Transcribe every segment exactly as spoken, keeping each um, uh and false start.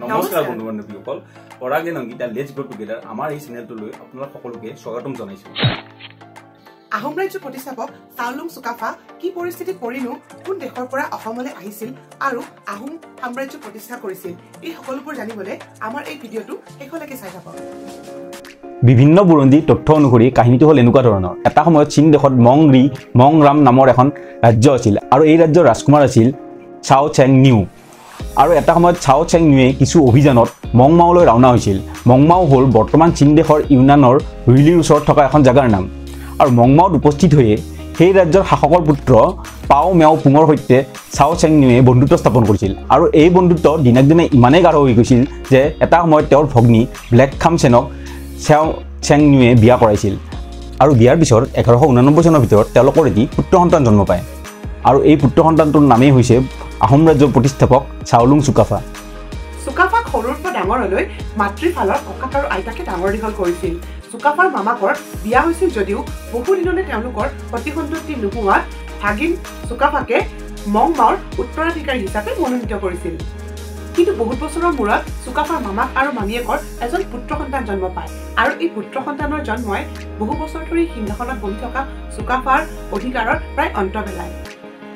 নমস্কাৰ বন্ধু বান্ধৱীসকল পৰাগে নংগিতা লেটস গো টুগেডাৰ আমাৰ এই চেনেলটোলৈ আপোনালোক সকলোকে স্বাগতম জনাইছো আহোম ৰাজ্য প্ৰতিষ্ঠাপক চাওলুং চুকাফা কি পৰিস্থিতি পৰিনো কোন দেশৰ পৰা অসমলৈ আহিছিল আৰু আহোম সাম্ৰাজ্য প্ৰতিষ্ঠা কৰিছিল এই সকলোবোৰ জানিবলৈ আমাৰ এই ভিডিঅটো এখনলৈকে চাই থাকক বিভিন্ন বুৰন্দি তথ্য অনুসৰি কাহিনীটো হ'ল এনেকুৱা ধৰণৰ এটা সময়ত চীন দেশত মংৰি মংৰাম নামৰ এখন ৰাজ্য আছিল আৰু এই ৰাজ্যৰ ৰাজকুমাৰ আছিল চাও চেং নিউ আৰু এটা সময়ত চাও চেং নিউয়ে কিছু অভিযানত মং মাওলৈ ৰাওনা হৈছিল মং মাও হ'ল বৰ্তমান চীন দেশৰ ইউনানৰ ৰুইলিৰ ওচৰত থকা এখন জাগাৰ নাম আৰু মং মাওত উপস্থিত হৈ সেই ৰাজ্যৰ শাসকৰ পুত্ৰ পাও মেও পুঙৰ সৈতে চাও চেং নিউয়ে বন্ধুত্ব স্থাপন কৰিছিল আৰু এই বন্ধুত্ব দিনক দিনে ইমানে গাঢ় হৈ গৈছিল যে এটা সময়ত তেওঁৰ ভগ্নী ব্লেক খাম চেনক চাও চেং নিউয়ে বিয়া কৰাইছিল আৰু বিয়াৰ পিছত এঘাৰশ ঊনানব্বৈ চনৰ ভিতৰত তেওঁলোকৰ এটি পুত্ৰ সন্তান জন্ম পায় আৰু এই পুত্ৰ সন্তানটোৰ নামেই হৈছে আহোম ৰাজ্য প্ৰতিষ্ঠাপক চাওলুং চুকাফা চুকাফা খৰুৰ পৰা ডাঙৰলৈ মাতৃফালৰ ককাক আৰু আইতাকে ডাঙৰ দীঘল কৰিছিল চুকাফাৰ মামাকৰ বিয়া হৈছিল যদিও বহু দিনলৈ তেওঁলোকৰ প্ৰতিসন্তানটি নোহোৱা ভাগিন চুকাফাকে মং মাওৰ উত্তৰাধিকাৰী হিচাপে মনোনীত কৰিছিল কিন্তু বহুত বছৰৰ মূৰত চুকাফাৰ মামাক আৰু মামীয়েকৰ এজন পুত্ৰ সন্তান জন্ম পায় আৰু এই পুত্ৰ সন্তানৰ জন্মই বহু বছৰ ধৰি সিংহাসনত বহি থকা চুকাফাৰ অধিকাৰৰ প্ৰায় অন্ত পেলায়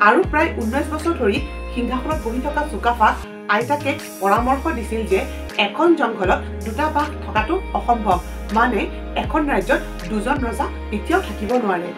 আৰু প্ৰায় ঊনৈশ বছৰ ধৰি সিংহাসনত বহি থকা চুকাফা আইতাকে পৰামৰ্শ দিছিল যে এখন জংঘলত দুটা বাঘ থকাটো অসম্ভৱ মানে এখন ৰাজ্যত দুজন ৰজা এতিয়াও থাকিব নোৱাৰে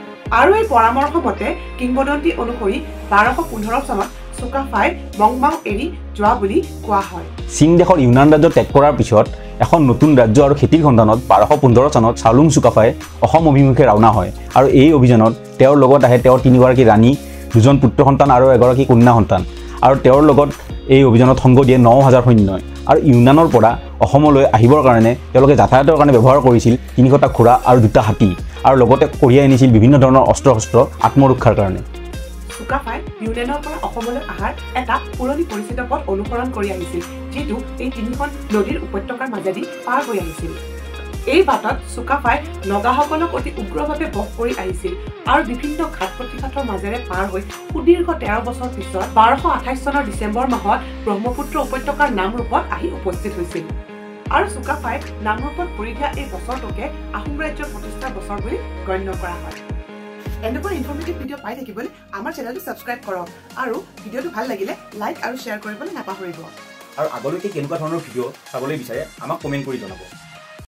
আৰু এই পৰামৰ্শ মতে কিংবদন্তি অনুসৰি বাৰশ পোন্ধৰ চনত চুকাফাই মং মাও এৰি যোৱা বুলি কোৱা হয় চীন দেশৰ ইউনান ৰাজ্য ত্যাগ কৰাৰ পিছত এখন নতুন ৰাজ্য আৰু খেতিৰ সন্ধানত বাৰশ পোন্ধৰ চনত চাওলুং চুকাফাই অসম অভিমুখে ৰাওনা হয় আৰু এই অভিযানত তেওঁৰ লগত আহে তেওঁৰ তিনিগৰাকী ৰাণী দুজন পুত্ৰ সন্তান আৰু এগৰাকী কন্যা সন্তান আৰু তেওঁৰ লগত এই অভিযানত সংগ দিয়ে ন হাজাৰ সৈন্যই আৰু ইউনানৰ পৰা অসমলৈ আহিবৰ কাৰণে তেওঁলোকে যাতায়াতৰ কাৰণে ব্যৱহাৰ কৰিছিল তিনিশটা ঘোঁৰা আৰু দুটা হাতী আৰু লগতে কঢ়িয়াই আনিছিল বিভিন্ন ধৰণৰ অস্ত্ৰ শস্ত্ৰ আত্মৰক্ষাৰ কাৰণে চুকাফাই ইউনানৰ পৰা অসমলৈ অহাৰ এটা পুৰণি পৰিচিত পথ অনুসৰণ কৰি আহিছিল যিটো এই তিনিখন নদীৰ উপত্যকাৰ মাজেদি পাৰ হৈ আহিছিল এই বাটত চুকাফাই নগাসকলক অতি উগ্ৰভাৱে বশ কৰি আহিছিল আৰু বিভিন্ন ঘাট প্ৰতিঘাতৰ মাজেৰে পাৰ হৈ সুদীৰ্ঘ তেৰ বছৰ পিছত বাৰশ আঠাইছ চনৰ ডিচেম্বৰ মাহত ব্ৰহ্মপুত্ৰ উপত্যকাৰ নামৰূপত আহি উপস্থিত হৈছিল আৰু চুকাফাই নামৰূপত পৰি দিয়া এই বছৰটোকে আহোম ৰাজ্য প্ৰতিষ্ঠাৰ বছৰ বুলি গণ্য কৰা হয় এনেকুৱা ইনফৰ্মেটিভ ভিডিঅ' পাই থাকিবলৈ আমাৰ চেনেলটো ছাবস্ক্ৰাইব কৰক আৰু ভিডিঅ'টো ভাল লাগিলে লাইক আৰু শ্বেয়াৰ কৰিবলৈ নাপাহৰিব আৰু আগলৈকে কেনেকুৱা ধৰণৰ ভিডিঅ' চাবলৈ বিচাৰে আমাক কমেণ্ট কৰি জনাব